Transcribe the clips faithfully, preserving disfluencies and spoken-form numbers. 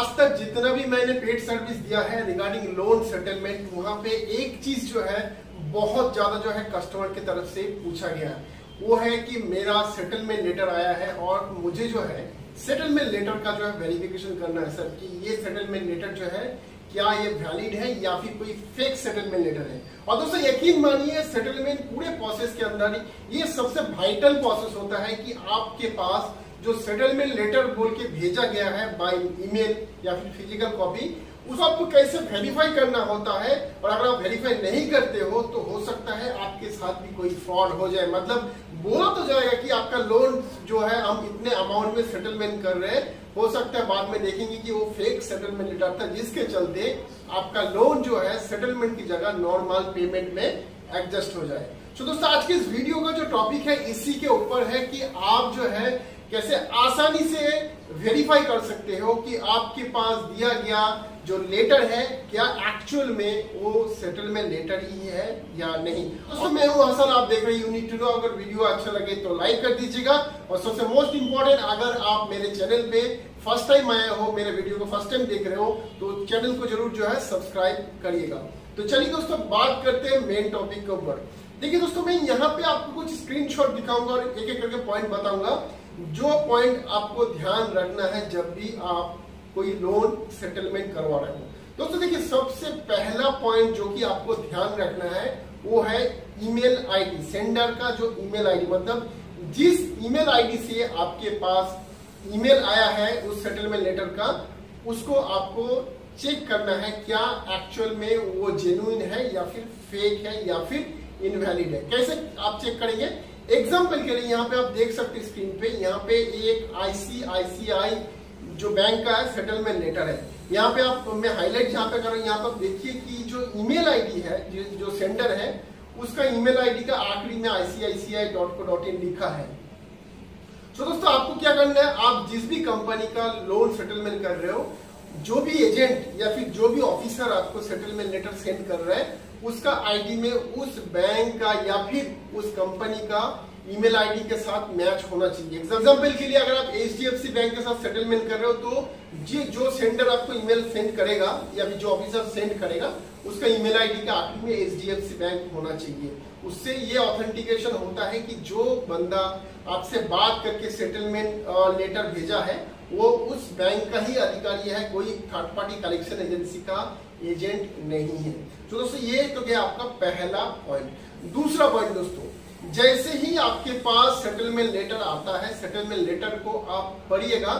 आज तक जितना भी मैंने पेड सर्विस दिया है रिगार्डिंग लोन सेटलमेंट, वहां पे एक चीज जो है बहुत ज्यादा जो है कस्टमर की तरफ से पूछा गया है, वो है कि मेरा सेटलमेंट लेटर आया है और मुझे जो है सेटलमेंट लेटर का जो है वेरिफिकेशन करना है सर कि ये सेटलमेंट लेटर जो है क्या ये वैलिड है या फिर कोई फेक सेटलमेंट लेटर है। और दोस्तों यकीन मानिए सेटलमेंट पूरे प्रोसेस के अंदर ये सबसे वाइटल प्रोसेस होता है कि आपके पास जो सेटलमेंट लेटर बोल के भेजा गया है बाय ईमेल या फिर फिजिकल कॉपी, उसको आपको कैसे वेरीफाई करना होता है। और अगर आप वेरीफाई नहीं करते हो तो हो सकता है आपके साथ भी कोई फ्रॉड हो जाए। मतलब बोला तो जाएगा कि आपका लोन जो है हम इतने अमाउंट में सेटलमेंट कर रहे हैं, हो सकता है बाद में देखेंगे कि वो फेक सेटलमेंट लेटर था, जिसके चलते आपका लोन जो है सेटलमेंट की जगह नॉर्मल पेमेंट में एडजस्ट हो जाए। तो दोस्तों आज के इस वीडियो का जो टॉपिक है इसी के ऊपर है कि आप जो है कैसे आसानी से वेरीफाई कर सकते हो कि आपके पास दिया गया जो लेटर है क्या एक्चुअल में वो सेटलमेंट लेटर ही है या नहीं। दोस्तों मैं हूं हसन, आप देख रहे हैं यू नीड टू नो। अगर वीडियो अच्छा लगे तो लाइक कर दीजिएगा और सबसे मोस्ट इंपॉर्टेंट अगर आप मेरे चैनल पे फर्स्ट टाइम आए हो, मेरे वीडियो को फर्स्ट टाइम देख रहे हो तो चैनल को जरूर जो है सब्सक्राइब करिएगा। तो चलिए दोस्तों बात करते हैं मेन टॉपिक के ऊपर। देखिए दोस्तों मैं यहाँ पे आपको कुछ स्क्रीनशॉट दिखाऊंगा और एक एक करके पॉइंट बताऊंगा जो पॉइंट आपको ध्यान रखना है जब भी आप कोई लोन सेटलमेंट करवा रहे हो। दोस्तों देखिए सबसे पहला पॉइंट जो कि आपको ध्यान रखना है वो है ईमेल आईडी, सेंडर का जो ईमेल आईडी, मतलब जिस ईमेल आईडी से आपके पास ईमेल आया है उस सेटलमेंट लेटर का, उसको आपको चेक करना है क्या एक्चुअल में वो जेन्युइन है या फिर फेक है या फिर इनवैलिड है। कैसे आप चेक करेंगे, एग्जाम्पल के लिए यहाँ पे आप देख सकते हैं स्क्रीन पे, यहाँ पे एक आईसीआईसीआई जो बैंक का है सेटलमेंट लेटर है। यहाँ पे आप मैं हाईलाइट यहाँ पे कर रहा हूँ, यहाँ पे आप देखिए कि जो ईमेल आईडी है जो सेंडर है उसका ईमेल आईडी का आखिरी में ICICI dot co dot in लिखा है। तो दोस्तों आपको क्या करना है, आप जिस भी कंपनी का लोन सेटलमेंट कर रहे हो, जो भी एजेंट या फिर जो भी ऑफिसर आपको सेटलमेंट लेटर सेंड कर रहा है उसका आईडी में उस बैंक का या फिर उस कंपनी का ईमेल आईडी के साथ मैच होना चाहिए। एग्जाम्पल के लिए अगर आप एचडीएफसी बैंक के साथ सेटलमेंट कर रहे हो तो ये जो सेंडर आपको ईमेल सेंड करेगा या फिर जो ऑफिसर सेंड करेगा उसका ईमेल आईडी का आखिर में एचडीएफसी बैंक होना चाहिए। उससे ये ऑथेंटिकेशन होता है कि जो बंदा आपसे बात करके सेटलमेंट लेटर भेजा है वो उस बैंक का ही अधिकारी है, कोई थर्ड पार्टी कलेक्शन एजेंसी का एजेंट नहीं है। तो दोस्तों ये तो गया आपका पहला पॉइंट। दूसरा पॉइंट दोस्तों, जैसे ही आपके पास सेटलमेंट लेटर आता है, सेटलमेंट लेटर को आप पढ़िएगा,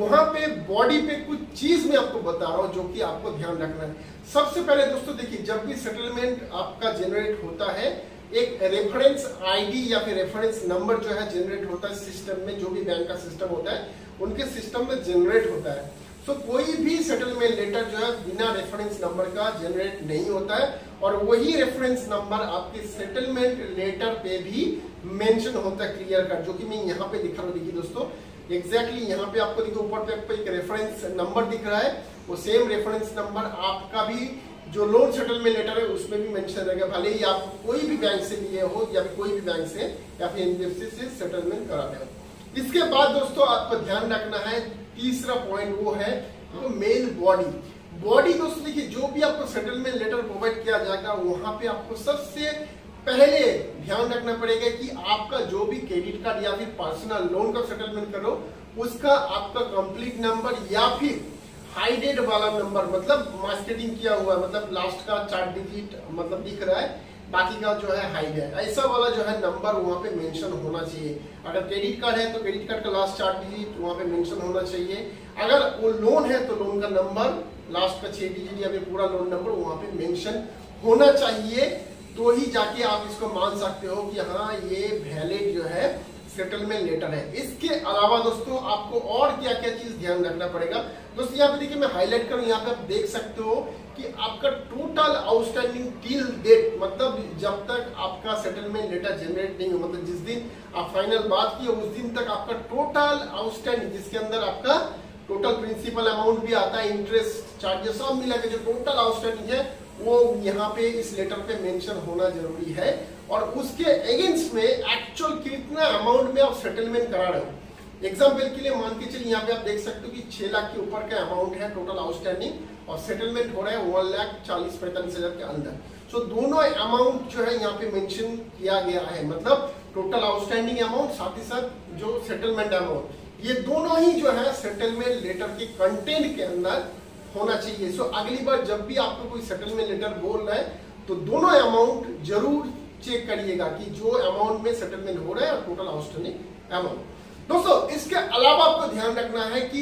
वहां पे बॉडी पे कुछ चीज मैं आपको बता रहा हूं जो कि आपको ध्यान रखना है। सबसे पहले दोस्तों देखिए जब भी सेटलमेंट आपका जनरेट होता है एक रेफरेंस आईडी या फिर रेफरेंस नंबर जो है जनरेट होता है सिस्टम में, जो भी बैंक का सिस्टम होता है उनके सिस्टम में जनरेट होता है। सो so, कोई भी सेटलमेंट लेटर जो है बिना रेफरेंस नंबर का जनरेट नहीं होता है और वही रेफरेंस नंबर आपके सेटलमेंट लेटर पे भी मेंशन होता है क्लियर कट, जो कि मैं यहाँ पे दिखा रहा हूँ। देखिए दोस्तों एग्जैक्टली exactly यहाँ पे आपको देखिए ऊपर पे एक रेफरेंस नंबर दिख रहा है, वो सेम रेफरेंस नंबर आपका भी जो लोन सेटलमेंट लेटर है उसमें भी मेंशन रहेगा, भले ही आप कोई भी बैंक से लिए हो या फिर कोई भी बैंक से या फिर एनबीएफसी से सेटलमेंट करा रहे हो। इसके बाद दोस्तों आपको ध्यान रखना है तीसरा पॉइंट, वो है वो मेल बॉडी। बॉडी दोस्तों देखिए जो भी आपको सेटलमेंट लेटर प्रोवाइड किया जाएगा वहां पे आपको सबसे पहले ध्यान रखना पड़ेगा कि आपका जो भी क्रेडिट कार्ड या फिर पर्सनल लोन का सेटलमेंट करो उसका आपका कंप्लीट नंबर या फिर हाइडेड वाला नंबर, मतलब मास्केटिंग किया हुआ है, मतलब लास्ट का चार डिजिट मतलब दिख रहा है बाकी का जो है हाइड है, ऐसा वाला जो है नंबर वहाँ पे मेंशन होना चाहिए। अगर क्रेडिट कार्ड है तो क्रेडिट कार्ड का लास्ट चार डिजिट वहाँ पे मेंशन होना चाहिए, अगर वो लोन है तो लोन का नंबर लास्ट का छह डिजिट या फिर पूरा लोन नंबर वहाँ पे मेंशन होना चाहिए। तो ही जाके आप इसको मान सकते हो कि हाँ ये वैलिड जो है सेटलमेंट लेटर है। इसके अलावा दोस्तों आपको और क्या क्या चीज ध्यान रखना पड़ेगा, दोस्तों यहाँ पे देखिए मैं हाईलाइट करूँ, यहाँ पे आप देख सकते हो कि आपका टोटल आउटस्टैंडिंग टिल डेट, मतलब जब तक आपका सेटलमेंट लेटर जनरेट नहीं हो, मतलब जिस दिन आप फाइनल बात किए उस दिन तक आपका टोटल आउटस्टैंडिंग, जिसके अंदर आपका टोटल प्रिंसिपल अमाउंट भी आता है, इंटरेस्ट चार्जेस सब मिला के जो टोटल आउटस्टैंडिंग है वो यहाँ पे इस लेटर पे मेंशन होना जरूरी है। और उसके अगेंस्ट में एक्चुअल कितना अमाउंट में आप सेटलमेंट करा रहे हो एग्जाम्पल के लिए मान के चलिए यहाँ पे आप देख सकते हो कि छह लाख के ऊपर का अमाउंट है टोटल आउटस्टैंडिंग और सेटलमेंट हो रहा है वन लाख चालीस पैंतालीस हजार के अंदर। सो so, दोनों अमाउंट जो है यहाँ पे मेंशन किया गया है, मतलब टोटल आउटस्टैंडिंग अमाउंट साथ ही साथ जो सेटलमेंट अमाउंट, ये दोनों ही जो है सेटलमेंट लेटर के कंटेंट के अंदर होना चाहिए। सो so, अगली बार जब भी आपको कोई सेटलमेंट लेटर बोल रहा है तो दोनों अमाउंट जरूर चेक करिएगा कि जो अमाउंट में सेटलमेंट हो रहा है और टोटल आउटस्टैंडिंग अमाउंट। दोस्तों इसके अलावा आपको ध्यान रखना है कि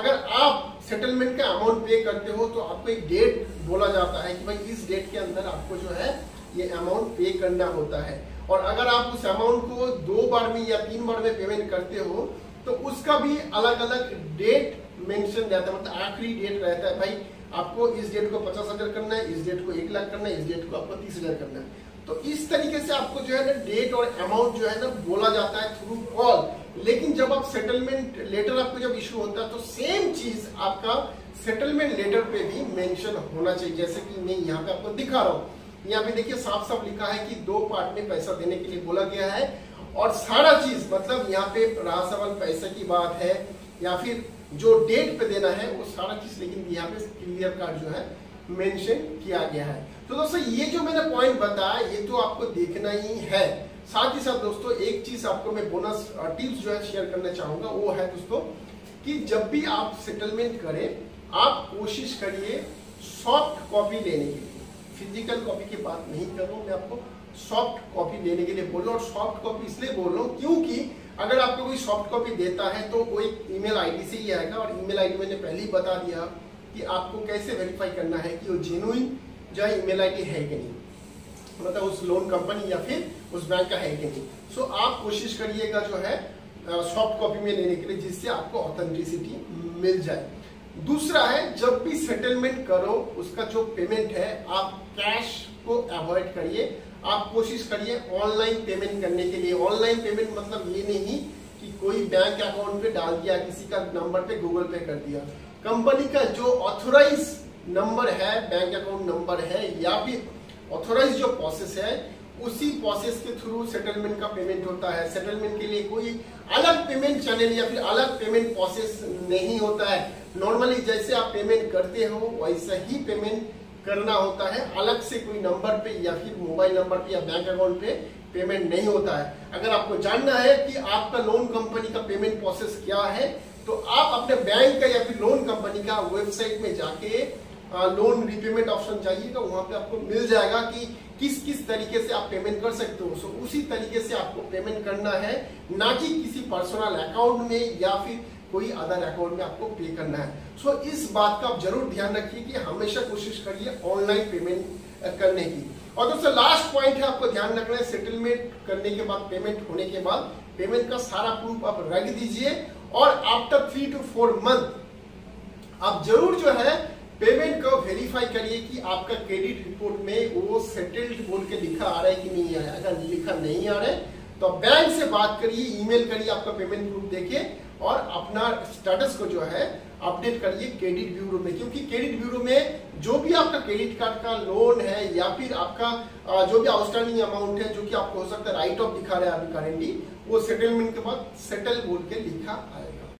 अगर आप सेटलमेंट का अमाउंट पे करते हो तो आपको एक डेट बोला जाता है कि भाई इस डेट के अंदर आपको जो है ये अमाउंट पे करना होता है, और अगर आप उस अमाउंट को दो बार में या तीन बार में पेमेंट करते हो तो उसका भी अलग अलग डेट मेंशन रहता है, मतलब आखिरी डेट रहता है। भाई आपको इस डेट को पचास हजार करना है, इस डेट को एक लाख करना है, इस डेट को आपको तीस हजार करना है। तो इस तरीके से आपको जो है ना डेट और अमाउंट जो है ना बोला जाता है थ्रू कॉल। लेकिन जब आप सेटलमेंट लेटर आपको जब इशू होता है तो सेम चीज आपका सेटलमेंट लेटर पे भी मेंशन होना चाहिए, जैसे कि मैं यहाँ पे आपको दिखा रहा हूँ। यहाँ पे देखिए साफ साफ लिखा है कि दो पार्ट में पैसा देने के लिए बोला गया है और सारा चीज, मतलब यहाँ पे राह सवाल पैसे की बात है या फिर जो डेट पे देना है वो सारा चीज लेकिन यहाँ पे क्लियर कट जो है मेंशन किया गया है। तो दोस्तों ये जो मैंने पॉइंट बताया ये तो आपको देखना ही है, साथ ही साथ दोस्तों एक चीज आपको मैं बोनस टिप्स जो है शेयर करना चाहूंगा, वो है दोस्तों कि जब भी आप सेटलमेंट करें आप कोशिश करिए सॉफ्ट कॉपी लेने के लिए, फिजिकल कॉपी की बात नहीं कर रहा हूं मैं, आपको सॉफ्ट कॉपी लेने के लिए बोल रहा हूँ। और सॉफ्ट कॉपी इसलिए बोल रहा हूँ क्योंकि अगर आपको कोई सॉफ्ट कॉपी देता है तो वो एक ईमेल आईडी से ही आएगा, और ईमेल आईडी मैंने पहले ही बता दिया कि आपको कैसे वेरीफाई करना है कि वो जेन्युइन जो है ईमेल आईडी है कि नहीं, मतलब उस लोन कंपनी या फिर उस बैंक का है कि नहीं। सो so, आप कोशिश करिएगा जो है सॉफ्ट कॉपी में लेने के लिए, जिससे आपको ऑथेंटिसिटी मिल जाए। दूसरा है जब भी सेटलमेंट करो उसका जो पेमेंट है आप कैश को अवॉइड करिए, आप कोशिश करिए ऑनलाइन पेमेंट करने के लिए। ऑनलाइन पेमेंट मतलब ये नहीं कि कोई बैंक अकाउंट पे डाल दिया, किसी का नंबर पे गूगल पे कर दिया, कंपनी का जो ऑथोराइज नंबर है, बैंक अकाउंट नंबर है या फिर ऑथोराइज जो प्रोसेस है उसी प्रोसेस के थ्रू सेटलमेंट का पेमेंट होता है। सेटलमेंट के लिए कोई अलग पेमेंट चैनल या फिर अलग पेमेंट प्रोसेस नहीं होता है। नॉर्मली जैसे आप पेमेंट करते हो वैसा ही पेमेंट करना होता है, अलग से कोई नंबर पे या फिर मोबाइल नंबर पे या बैंक अकाउंट पे पेमेंट नहीं होता है। अगर आपको जानना है कि आपका लोन कंपनी का पेमेंट प्रोसेस क्या है तो आप अपने बैंक का या फिर लोन कंपनी का वेबसाइट में जाके लोन रिपेमेंट ऑप्शन जाइएगा, वहां पे आपको मिल जाएगा कि किस किस तरीके से आप पेमेंट कर सकते हो। सो उसी तरीके से आपको पेमेंट करना है, ना कि किसी पर्सनल अकाउंट में या फिर कोई अदर अकाउंट में आपको पे करना है। सो so, इस बात का आप जरूर ध्यान रखिए कि हमेशा कोशिश करिए ऑनलाइन पेमेंट करने की। और दोस्तों लास्ट पॉइंट है आपको ध्यान रखना है, सेटलमेंट करने के बाद पेमेंट होने के बाद पेमेंट का सारा प्रूफ आप रख दीजिए, और after three two four month आप जरूर जो है पेमेंट को वेरीफाई करिए कि आपका क्रेडिट रिपोर्ट में वो सेटल्ड बोल के लिखा आ रहा है कि नहीं आ रहा है। अगर लिखा नहीं आ रहा है तो बैंक से बात करिए, ईमेल करिए, आपका पेमेंट प्रूफ देखिए और अपना स्टेटस को जो है अपडेट करिए क्रेडिट ब्यूरो में, क्योंकि क्रेडिट ब्यूरो में जो भी आपका क्रेडिट कार्ड का लोन है या फिर आपका जो भी आउटस्टैंडिंग अमाउंट है जो कि आपको हो सकता है राइट ऑफ दिखा रहा है अभी करेंटली, वो सेटलमेंट के बाद सेटल बोल के लिखा आएगा।